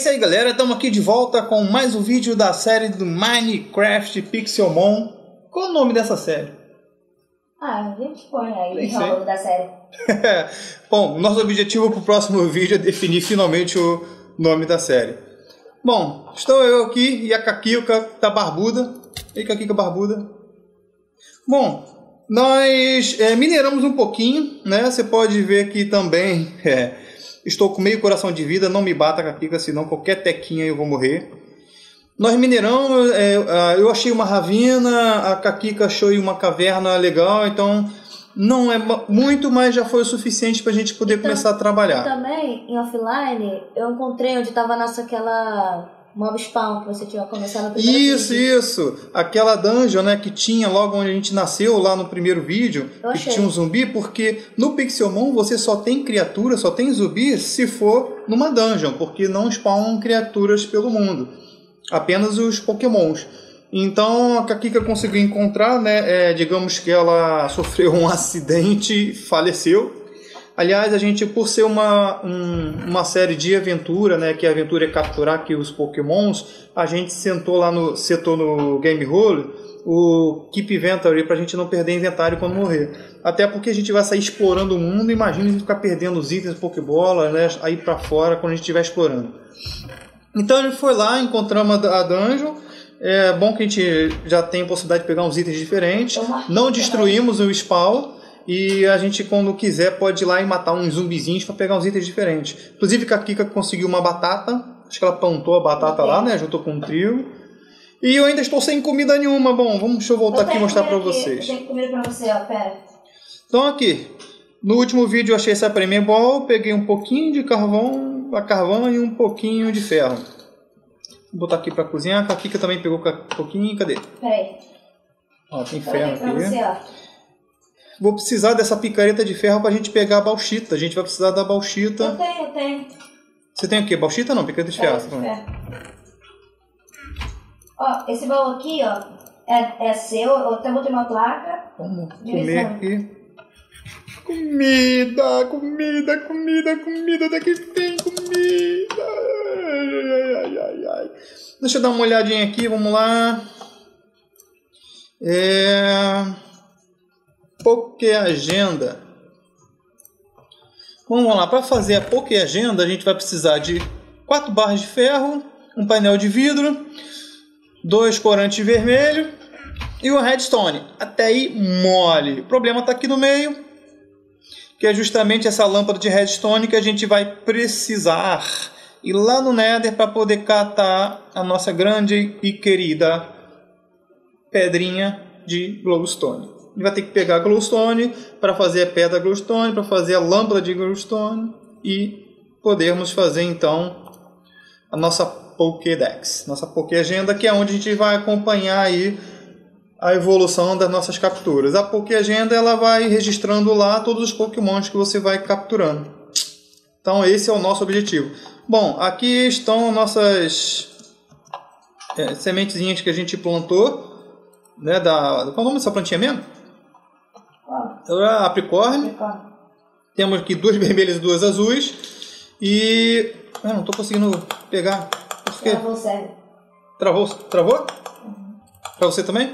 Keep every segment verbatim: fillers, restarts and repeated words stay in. isso aí, galera, estamos aqui de volta com mais um vídeo da série do Minecraft Pixelmon. Qual é o nome dessa série? Ah, a gente põe aí o nome da série. Bom, nosso objetivo para o próximo vídeo é definir finalmente o nome da série. Bom, estou eu aqui e a Kakika tá barbuda. E Kakika barbuda. Bom, nós é, mineramos um pouquinho, né? Você pode ver aqui também... É, estou com meio coração de vida, não me bata, Kakika, senão qualquer tequinha eu vou morrer. Nós mineramos, eu achei uma ravina, a Kakika achou uma caverna legal, então não é muito, mas já foi o suficiente para a gente poder então, começar a trabalhar. Também, em offline, eu encontrei onde estava nossa aquela... mob spawn que você tinha começado no primeiro isso, vídeo. Isso, aquela dungeon, né, que tinha logo onde a gente nasceu, lá no primeiro vídeo, eu que achei. Tinha um zumbi, porque no Pixelmon você só tem criatura, só tem zumbi se for numa dungeon, porque não spawnam criaturas pelo mundo, apenas os pokémons. Então a Kakika conseguiu encontrar, né, é, digamos que ela sofreu um acidente e faleceu. Aliás, a gente, por ser uma, um, uma série de aventura, né, que a aventura é capturar aqui os pokémons, a gente sentou lá no, setou no Game Roll o Keep Inventory para a gente não perder inventário quando morrer. Até porque a gente vai sair explorando o mundo, imagina a gente ficar perdendo os itens, Pokébola, né, aí para fora quando a gente estiver explorando. Então a gente foi lá, encontramos a dungeon. É bom que a gente já tem a possibilidade de pegar uns itens diferentes. Não destruímos o spawn. E a gente, quando quiser, pode ir lá e matar uns zumbizinhos para pegar uns itens diferentes. Inclusive, a Kakika conseguiu uma batata. Acho que ela plantou a batata lá, né? Juntou com um trio. E eu ainda estou sem comida nenhuma. Bom, vamos, deixa eu voltar eu aqui e mostrar para vocês. Eu tenho comida para você, ó. Pera. Então, aqui. No último vídeo, eu achei essa Premium Ball. Peguei um pouquinho de carvão, a carvão e um pouquinho de ferro. Vou botar aqui para cozinhar. A Kakika também pegou um pouquinho. Cadê? Pera aí. Ó, tem ferro aqui. Você, ó. Vou precisar dessa picareta de ferro pra gente pegar a bauxita. A gente vai precisar da bauxita. Eu tenho, eu tenho. Você tem o quê? Bauxita não, picareta de ferro. De ferro. Ó, esse baú aqui, ó, é, é seu. Eu até botei uma placa. Vamos comer aqui. Comida, comida, comida, comida. Daqui tem comida. Ai, ai, ai, ai. Deixa eu dar uma olhadinha aqui, vamos lá. É... Poké Agenda. Vamos lá, para fazer a Poké Agenda a gente vai precisar de quatro barras de ferro, um painel de vidro, dois corantes vermelhos e uma redstone. Até aí mole. O problema está aqui no meio, que é justamente essa lâmpada de redstone que a gente vai precisar ir lá no Nether para poder catar a nossa grande e querida pedrinha de Glowstone. Ele vai ter que pegar a Glowstone para fazer a pedra Glowstone, para fazer a lâmpada de Glowstone e podermos fazer então a nossa Pokédex, nossa Poké Agenda, que é onde a gente vai acompanhar aí a evolução das nossas capturas. A Poké Agenda ela vai registrando lá todos os Pokémons que você vai capturando. Então esse é o nosso objetivo. Bom, aqui estão nossas é, sementezinhas que a gente plantou, né? Da, qual é o nome dessa plantinha mesmo? Apricorne. Temos aqui duas vermelhas e duas azuis. E... eu não estou conseguindo pegar. Porque... Travou, sério. Travou? Travou? Uhum. Para você também?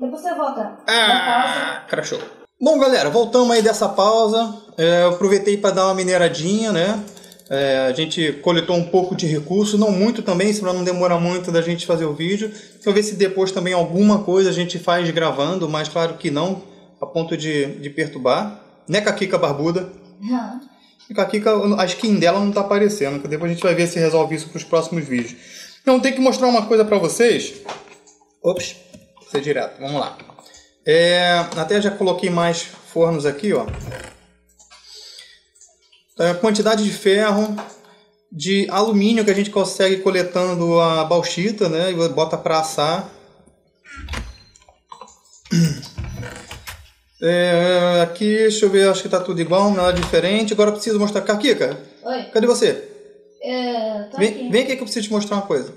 Depois você volta. Ah, crashou. Bom, galera, voltamos aí dessa pausa. É, eu aproveitei para dar uma mineradinha, né? É, a gente coletou um pouco de recurso, não muito também, senão não demora muito da gente fazer o vídeo. Deixa eu ver se depois também alguma coisa a gente faz gravando, mas claro que não, a ponto de, de perturbar. Né, Kakika Barbuda? Não. A Kakika, a skin dela não tá aparecendo, que depois a gente vai ver se resolve isso para os próximos vídeos. Então, tem que mostrar uma coisa para vocês. Ops, vou ser direto, vamos lá. É, até já coloquei mais fornos aqui, ó. A quantidade de ferro, de alumínio que a gente consegue coletando a bauxita, né? E bota para assar. É, aqui, deixa eu ver, acho que tá tudo igual, nada diferente. Agora eu preciso mostrar. Kakika, oi. Cadê você? É, tô vem, aqui. Vem aqui que eu preciso te mostrar uma coisa.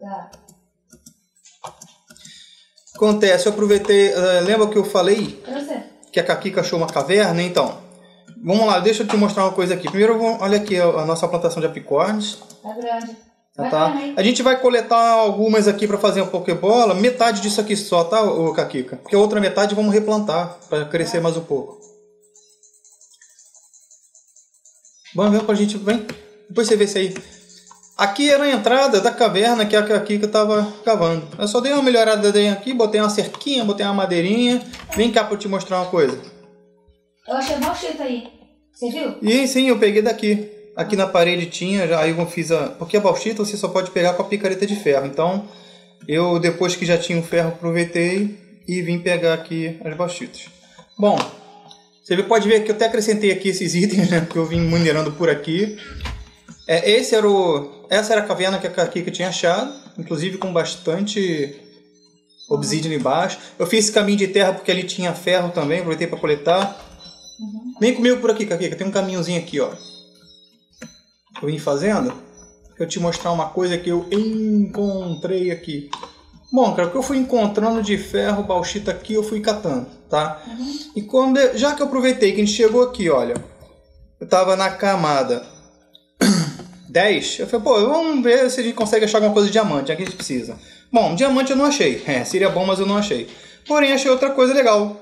Tá. Acontece, eu aproveitei. Lembra que eu falei que a Kakika achou uma caverna? Então. Vamos lá, deixa eu te mostrar uma coisa aqui. Primeiro, olha aqui a nossa plantação de apricornes. Tá grande. Tá, tá. A gente vai coletar algumas aqui para fazer uma Pokébola. Metade disso aqui só, tá, ô Kakika? Porque a outra metade vamos replantar para crescer mais um pouco. Vamos ver pra gente... Vem. Depois você vê isso aí. Aqui era a entrada da caverna que a Kakika estava cavando. Eu só dei uma melhorada aqui, botei uma cerquinha, botei uma madeirinha. Vem cá para eu te mostrar uma coisa. Eu achei mal cheio aí. Você viu? E, sim, eu peguei daqui. Aqui na parede tinha, já, aí eu fiz a... Porque a bauxita você só pode pegar com a picareta de ferro. Então, eu depois que já tinha o ferro, aproveitei e vim pegar aqui as bauxitas. Bom, você pode ver que eu até acrescentei aqui esses itens, né? Que eu vim minerando por aqui. É, esse era o... Essa era a caverna que a Kakika tinha achado. Inclusive com bastante obsidian embaixo. Eu fiz esse caminho de terra porque ali tinha ferro também. Aproveitei para coletar. Uhum. Vem comigo por aqui, Kakika. Tem um caminhozinho aqui, ó. Eu vim fazendo, eu te mostrar uma coisa que eu encontrei aqui. Bom, cara, o que eu fui encontrando de ferro, bauxita aqui, eu fui catando, tá? Uhum. E quando, já que eu aproveitei que a gente chegou aqui, olha, eu tava na camada dez, eu falei, pô, vamos ver se a gente consegue achar alguma coisa de diamante, é que a gente precisa. Bom, diamante eu não achei, é, seria bom, mas eu não achei. Porém, achei outra coisa legal.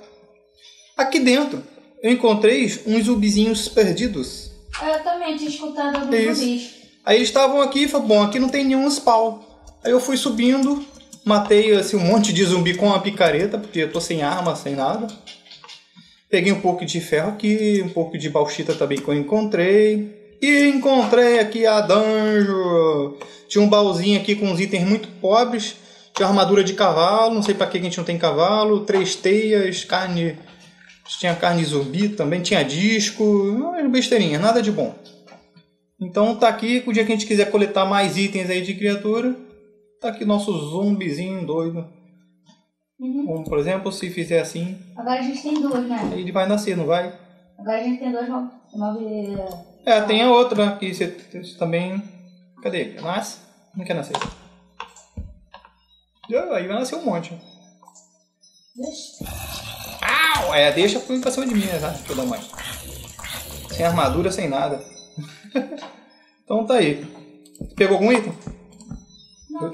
Aqui dentro, eu encontrei uns zumbizinhos perdidos. Eu também tinha escutado alguns zumbis. Aí eles estavam aqui e falaram, bom, aqui não tem nenhum spawn. Aí eu fui subindo, matei assim, um monte de zumbi com a picareta, porque eu tô sem arma, sem nada. Peguei um pouco de ferro aqui, um pouco de bauxita também que eu encontrei. E encontrei aqui a dungeon. Tinha um baúzinho aqui com uns itens muito pobres. Tinha armadura de cavalo, não sei pra que a gente não tem cavalo. Três teias, carne... Tinha carne zumbi também, tinha disco, besteirinha, nada de bom. Então tá aqui, o dia que a gente quiser coletar mais itens aí de criatura, tá aqui nosso zumbizinho doido. Uhum. Como, por exemplo, se fizer assim... Agora a gente tem dois, né? Ele vai nascer, não vai? Agora a gente tem dois, nove... É, tem a outra, que você, você também... Cadê ele? Nasce? Não quer nascer. Aí vai nascer um monte. Deixa. É, deixa pra cima de mim, né? Deixa eu dar mais. Sem armadura, sem nada. Então tá aí. Pegou algum item? Não.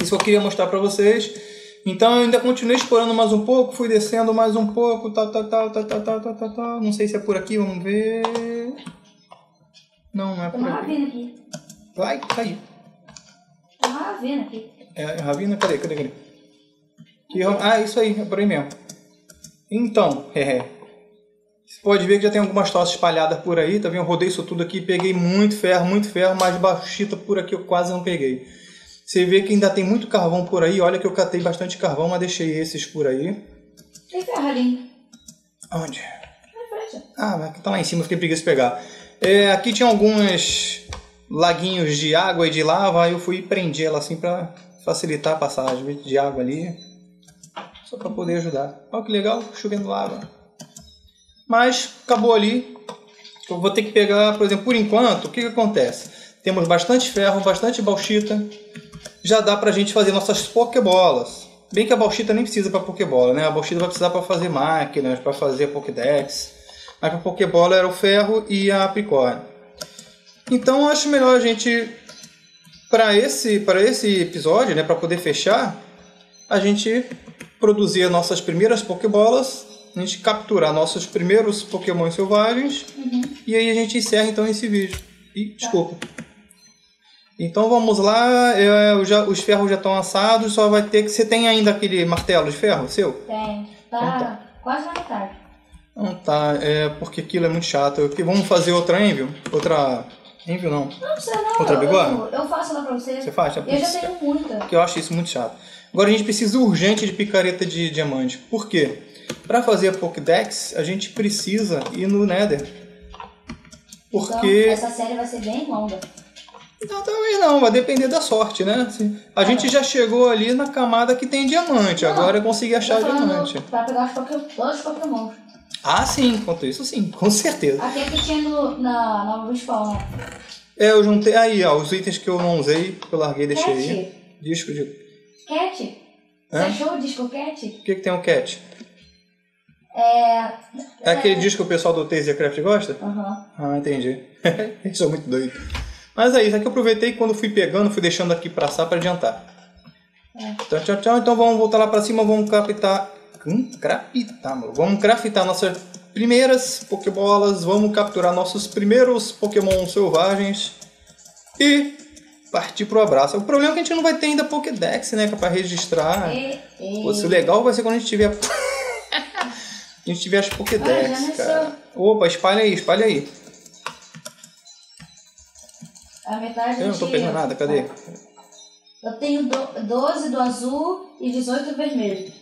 Isso eu queria mostrar pra vocês. Então eu ainda continuei explorando mais um pouco, fui descendo mais um pouco, tal, tal, tal, tal, tal, tal, tal, tal, tal. Não sei se é por aqui, vamos ver. Não, não é por aqui. Tem uma ravina aqui. Vai, caiu. Tem uma ravina aqui. É, a ravina, cadê, cadê, cadê? Ah, isso aí, é por aí mesmo. Então, é, você pode ver que já tem algumas tochas espalhadas por aí, tá vendo? Eu rodei isso tudo aqui, peguei muito ferro, muito ferro, mas bauxita por aqui eu quase não peguei. Você vê que ainda tem muito carvão por aí, olha que eu catei bastante carvão, mas deixei esses por aí. Tem ferro ali. Onde? Na frente. Ah, mas tá lá em cima, eu fiquei preguiça de pegar. É, aqui tinha alguns laguinhos de água e de lava, aí eu fui prender ela assim pra facilitar a passagem de água ali. Só para poder ajudar. Olha que legal, chovendo água. Mas acabou ali. Eu vou ter que pegar, por exemplo, por enquanto, o que, que acontece? Temos bastante ferro, bastante bauxita. Já dá para a gente fazer nossas Pokébolas. Bem que a bauxita nem precisa para Pokébola, né? A bauxita vai precisar para fazer máquinas, para fazer Pokédex. Mas a Pokébola era o ferro e a Apricorne. Então acho melhor a gente, para esse, para esse episódio, né, para poder fechar, a gente produzir nossas primeiras Pokébolas, a gente capturar nossos primeiros Pokémon selvagens, uhum. E aí a gente encerra então esse vídeo. E desculpa. Então vamos lá, eu já, os ferros já estão assados, só vai ter que... Você tem ainda aquele martelo de ferro seu? Tem, tá, então, tá. Quase na metade. Não tá, é porque aquilo é muito chato. Vamos fazer outra Envio? Outra... Envio não. Não precisa não, outra eu, eu faço lá pra você. Você faz? Eu já tenho muita. Porque eu acho isso muito chato. Agora a gente precisa urgente de picareta de diamante. Por quê? Para fazer a Pokédex, a gente precisa ir no Nether. Porque... Então, essa série vai ser bem longa. Não, também não. Vai depender da sorte, né? A gente já chegou ali na camada que tem diamante. Não, agora eu consegui achar diamante. Para pegar os Pokémon, os Pokémon. Ah, sim. Quanto isso, sim. Com certeza. Até que tinha no, na, na luz spawn, né? É, eu juntei... Aí, ó. Os itens que eu não usei, eu larguei e deixei aí. Disco de... Cat? Hã? Você achou o disco Cat? O que, que tem um Cat? É... é aquele disco que o pessoal do TazerCraft gosta? Aham. Uhum. Ah, entendi. Eles são muito doidos. Mas é isso, aqui eu aproveitei quando fui pegando, fui deixando aqui passar para adiantar. É. Tchau, tchau, tchau. Então vamos voltar lá para cima, vamos craftar... Hum, craftar, mano. Vamos craftar nossas primeiras Pokébolas, vamos capturar nossos primeiros Pokémon selvagens e partir pro abraço. O problema é que a gente não vai ter ainda Pokédex, né, para registrar. E, e... Pô, se o legal vai ser quando a gente tiver... A gente tiver as Pokédex, ah, cara. Opa, espalha aí, espalha aí. A metade eu não tô pegando nada, cadê? Eu tenho doze do azul e dezoito do vermelho.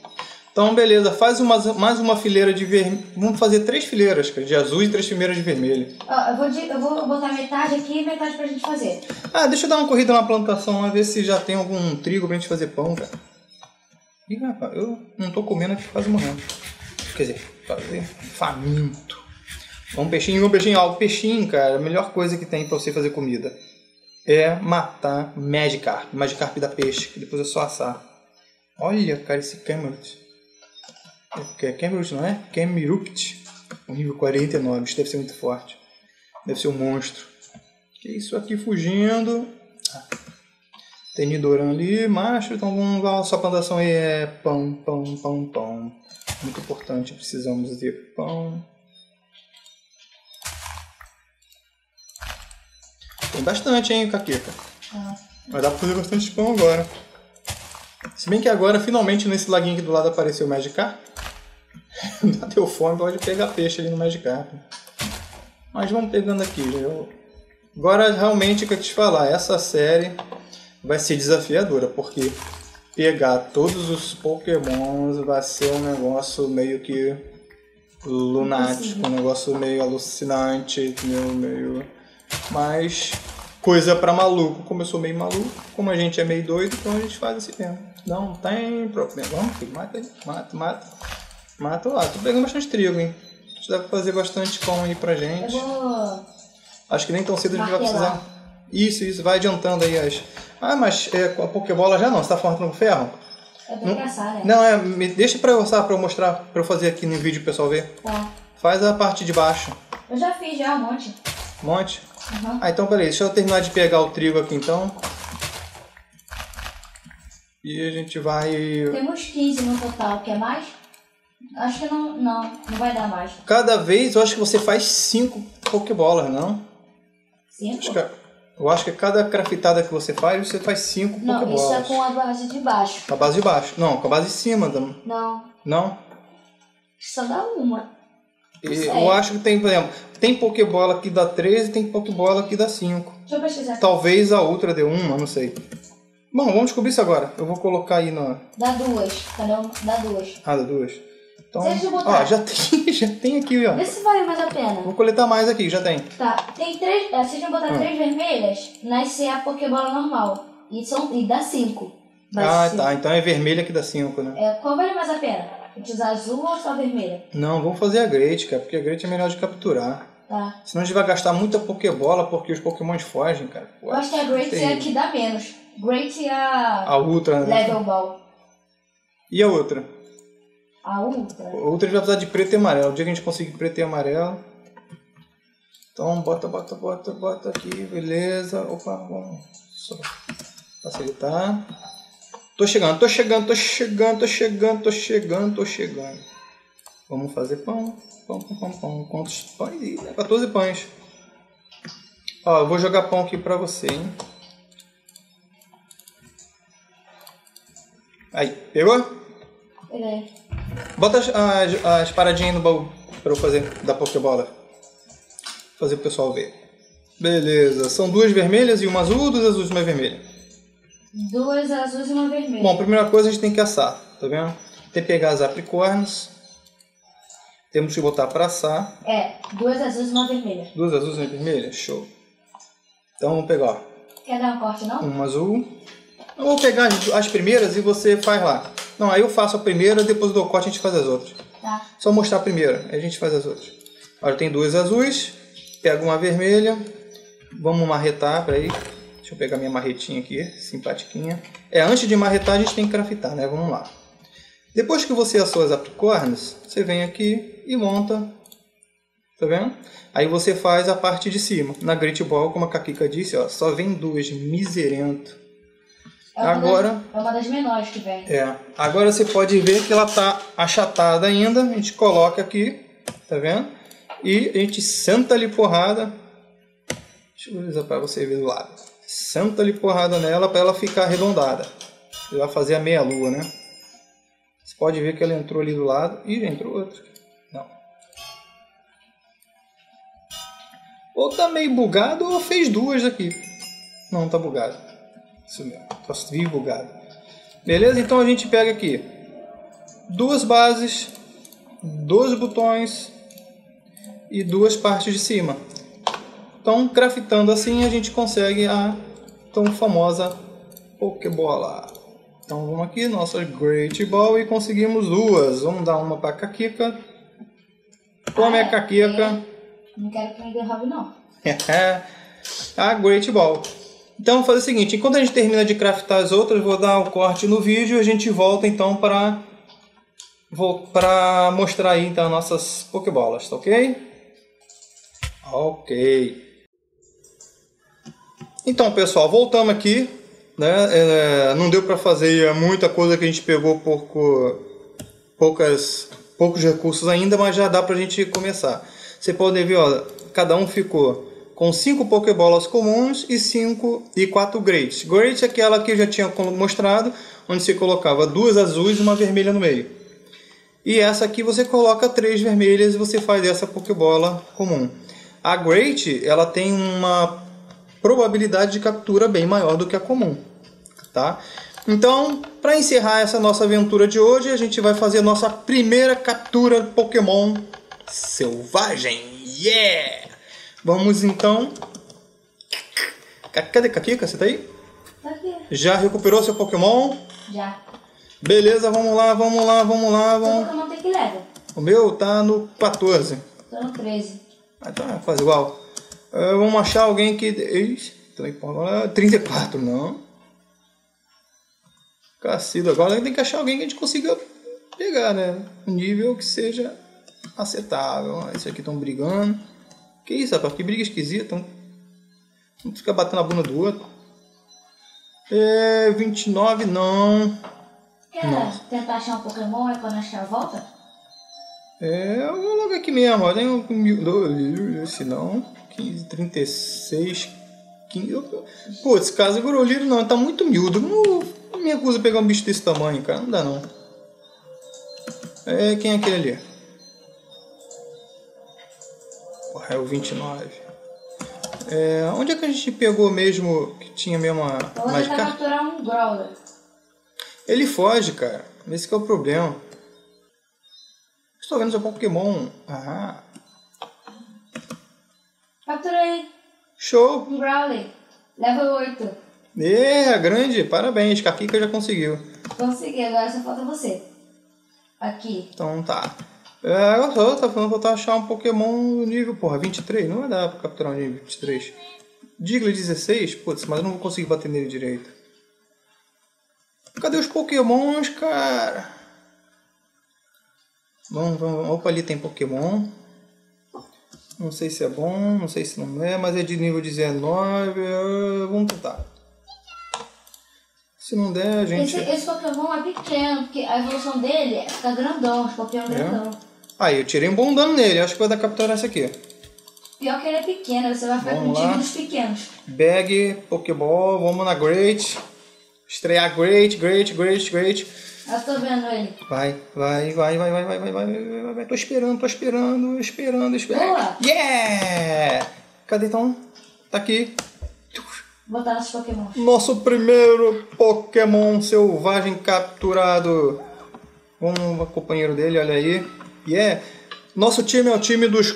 Então, beleza, faz uma, mais uma fileira de vermelho. Vamos fazer três fileiras, cara, de azul e três fileiras de vermelho. Ó, eu vou, de, eu vou botar metade aqui e metade pra gente fazer. Ah, deixa eu dar uma corrida na plantação lá, ver se já tem algum trigo pra gente fazer pão, cara. Ih, rapaz, eu não tô comendo aqui quase morrendo. Quer dizer, fazer faminto. Um peixinho, um peixinho, ó, o peixinho, cara, a melhor coisa que tem pra você fazer comida é matar Magikarp, Magikarp da peixe, que depois é só assar. Olha, cara, esse Kemirupt. É Kemirupt, não é? Kemirupt. Um nível quarenta e nove, isso deve ser muito forte. Deve ser um monstro. Que isso aqui fugindo. Ah. Tem Nidoran ali, macho, então vamos lá, sua plantação aí é pão, pão, pão, pão. Muito importante, precisamos de pão. Tem bastante, hein, Kakika? Ah. Vai dar pra fazer bastante pão agora. Se bem que agora, finalmente, nesse laguinho aqui do lado apareceu o Magikarp. Deu fome, pode pegar peixe ali no Magikarp. Mas vamos pegando aqui. Eu... Agora, realmente, o que eu te falar, essa série vai ser desafiadora, porque... pegar todos os Pokémons vai ser um negócio meio que lunático, um negócio meio alucinante, meio, meio... mas coisa pra maluco. Como eu sou meio maluco, como a gente é meio doido, então a gente faz assim mesmo. Não tem problema. Vamos, filho, mata, mata, mata. Mata lá. Tô pegando bastante trigo, hein? A gente deve fazer bastante pão aí pra gente. Eu vou... Acho que nem tão cedo a gente vai precisar... Isso, isso, vai adiantando aí as... Ah, mas é, a Pokébola já não, você tá formando ferro? É pra caçar, né? Não, é, me deixa pra eu, sabe, pra eu mostrar, pra eu fazer aqui no vídeo pro pessoal ver. Tá. Faz a parte de baixo. Eu já fiz, já, um monte. Um monte? Uhum. Ah, então peraí, deixa eu terminar de pegar o trigo aqui então. E a gente vai... Temos quinze no total, quer mais? Acho que não, não, não vai dar mais. Cada vez eu acho que você faz cinco Pokébolas, não? cinco? Acho que... Eu acho que cada craftada que você faz, você faz cinco Pokébolas. Não, isso é com a base de baixo. Com a base de baixo. Não, com a base de cima. Não. Não? Só dá uma. E eu acho que tem, por exemplo, tem Pokébola que dá treze, tem Pokébola que dá cinco. Deixa eu pesquisar. Talvez a outra dê uma, não sei. Bom, vamos descobrir isso agora. Eu vou colocar aí na... Dá duas. Dá duas. Ah, dá duas. Então, ó, já tem, já tem aqui, ó. Vê se vale mais a pena. Vou coletar mais aqui, já tem. Tá, tem três. Vocês vão botar hum. três vermelhas, nasce a Pokébola normal. E, são, e dá cinco. Ah, cinco. Tá. Então é vermelha que dá cinco, né? É, qual vale mais a pena? A gente usar azul ou só vermelha? Não, vamos fazer a Great, cara, porque a Great é melhor de capturar. Tá. Senão a gente vai gastar muita Pokébola porque os Pokémons fogem, cara. Eu acho que a Great é a que dá menos. Great é a. A Ultra, né? Level Ball. E a outra? A outra? A outra vai precisar de preto e amarelo. O dia que a gente conseguir preto e amarelo. Então bota, bota, bota, bota aqui. Beleza. Opa, vamos só facilitar. Tô chegando, tô chegando, tô chegando, tô chegando, tô chegando, tô chegando. Vamos fazer pão. Pão, pão, pão, pão. Quantos pães? quatorze pães. Ó, eu vou jogar pão aqui pra você, hein. Aí, pegou? Peguei. Bota as, as, as paradinhas no baú pra eu fazer da Pokébola. Fazer pro pessoal ver. Beleza, são duas vermelhas e uma azul, duas azuis e uma vermelha. Duas azuis e uma vermelha. Bom, primeira coisa a gente tem que assar, tá vendo? Tem que pegar as apricornes. Temos que botar pra assar. É, duas azuis e uma vermelha. Duas azuis e uma vermelha? Show. Então vamos pegar, ó. Quer dar um corte não? Uma azul. Eu vou pegar as, as primeiras e você faz lá. Não, aí eu faço a primeira, depois do corte a gente faz as outras. Tá. Só mostrar a primeira, aí a gente faz as outras. Olha, tem duas azuis, pego uma vermelha, vamos marretar, peraí. Deixa eu pegar minha marretinha aqui, simpatiquinha. É, antes de marretar a gente tem que craftar, né? Vamos lá. Depois que você assou as apricornes, você vem aqui e monta. Tá vendo? Aí você faz a parte de cima. Na Great Ball, como a Kakika disse, ó, só vem duas, miserento. É uma, agora, das, é uma das menores que vem. É. Agora você pode ver que ela está achatada ainda. A gente coloca aqui, tá vendo? E a gente senta ali porrada. Deixa eu usar para você ver do lado. Senta ali porrada nela para ela ficar arredondada. Você vai fazer a meia lua, né? Você pode ver que ela entrou ali do lado. Ih, entrou outra. Não. Ou tá meio bugado ou fez duas aqui. Não, tá bugado. Isso mesmo. Tá vivo bugado. Beleza? Então a gente pega aqui duas bases, dois botões e duas partes de cima. Então, craftando assim, a gente consegue a tão famosa Pokébola. Então vamos aqui, nossa Great Ball, e conseguimos duas. Vamos dar uma para a Kakika. Tome a Kakika. Não quero que me derrube, não. A Great Ball. Então vamos fazer o seguinte, enquanto a gente termina de craftar as outras, vou dar um corte no vídeo e a gente volta então para para mostrar aí então as nossas Pokébolas, tá ok? Ok. Então pessoal, voltamos aqui. Né? É, não deu para fazer muita coisa que a gente pegou pouco, poucas, poucos recursos ainda, mas já dá para a gente começar. Você pode ver, ó, cada um ficou com cinco Pokébolas comuns e cinco e quatro Greats. Great é aquela que eu já tinha mostrado, onde você colocava duas azuis e uma vermelha no meio. E essa aqui você coloca três vermelhas e você faz essa Pokébola comum. A Great, ela tem uma probabilidade de captura bem maior do que a comum. Tá? Então, para encerrar essa nossa aventura de hoje, a gente vai fazer a nossa primeira captura Pokémon selvagem. Yeah! Vamos então... Cadê Kakika? Você tá aí? Tá aqui. Já recuperou seu Pokémon? Já. Beleza, vamos lá, vamos lá, vamos lá. Vamos... O Pokémon tem que level. O meu tá no quatorze. Tô no treze. Ah, tá, quase igual. Uh, vamos achar alguém que... Eita, trinta e quatro, não. Cacilda, agora tem que achar alguém que a gente consiga pegar, né? Um nível que seja aceitável. Esses aqui estão brigando. Que isso, rapaz? Que briga esquisita. Não fica batendo a bunda do outro. É, vinte e nove, não. Quer tentar achar um Pokémon e quando achar volta? É, eu vou logo aqui mesmo. Olha, tem um... Esse não... quinze, trinta e seis, quinze... Pô, esse caso é Groliro, não, ele tá muito miúdo. Não, não me recuso a pegar um bicho desse tamanho, cara. Não dá, não. É, quem é aquele ali? Porra, é o vinte e nove. É, onde é que a gente pegou mesmo, que tinha mesmo a... Magikarp? Capturar um Growler. Ele foge, cara. Esse que é o problema. Estou vendo seu Pokémon. Ah... Capturei! Show! Um Growler, level oito. É, grande! Parabéns, Kakika já conseguiu. Consegui, agora só falta você. Aqui. Então tá. É, agora só tá falando que eu vou achar um Pokémon nível, porra, vinte e três. Não vai dar pra capturar um nível vinte e três. Diglett dezesseis? Putz, mas eu não vou conseguir bater nele direito. Cadê os Pokémons, cara? Vamos, vamos, vamos. Opa, ali tem Pokémon. Não sei se é bom, não sei se não é, mas é de nível dezenove, vamos tentar. Se não der, a gente... Esse, esse Pokémon é pequeno, porque a evolução dele fica grandão, os Pokémon é grandão. Aí, ah, eu tirei um bom dano nele, acho que vai dar capturar esse aqui. Pior que ele é pequeno, você vai ficar vamos com títulos pequenos. Bag, Pokéball, vamos na Great. Estrear Great, Great, Great, Great. Eu tô vendo ele. Vai, vai, vai, vai, vai, vai, vai, vai, vai, vai, vai. Tô esperando, tô esperando, esperando, esperando. Boa! Yeah! Cadê então? Tá aqui. Vou botar nossos Pokémons. Nosso primeiro Pokémon selvagem capturado. Vamos, companheiro dele, olha aí. Yeah! Nosso time é o time dos,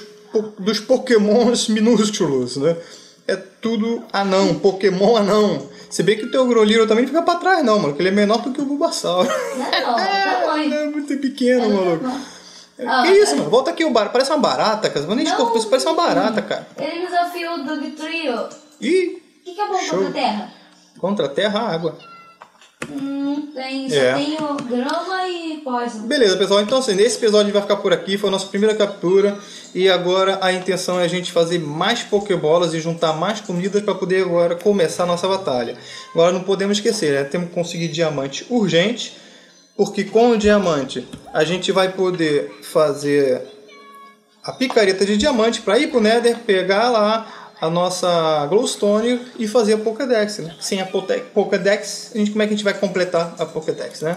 dos Pokémons minúsculos, né? É tudo anão, Pokémon anão. Se bem que o teu Groliro também não fica pra trás não, mano, porque ele é menor do que o Bulbasaur. Não, não, é, é muito pequeno, maluco. Ah, que isso, mano? Volta aqui o bar. Parece uma barata, cara. Mas nem desculpa, isso parece uma barata, cara. Ele desafiou o Dugtrio. Ih! O que, que é bom show. Contra a terra? Contra a terra, água. Hum, tem, só é. tem o grama e poison. Beleza, pessoal. Então, assim, nesse episódio vai ficar por aqui. Foi a nossa primeira captura. E agora a intenção é a gente fazer mais Pokébolas e juntar mais comidas para poder agora começar a nossa batalha. Agora não podemos esquecer, né? Temos que conseguir diamante urgente. Porque com o diamante a gente vai poder fazer a picareta de diamante para ir pro Nether, pegar lá a nossa Glowstone e fazer a Pokédex, né? Sem a Pokédex, a gente, como é que a gente vai completar a Pokédex, né?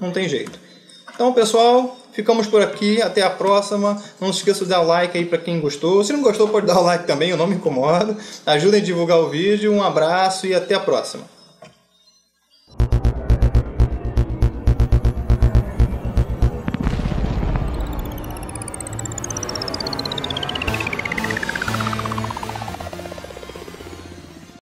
Não tem jeito. Então, pessoal, ficamos por aqui. Até a próxima. Não se esqueça de dar like aí pra quem gostou. Se não gostou, pode dar o like também, eu não me incomodo. Ajudem a divulgar o vídeo. Um abraço e até a próxima.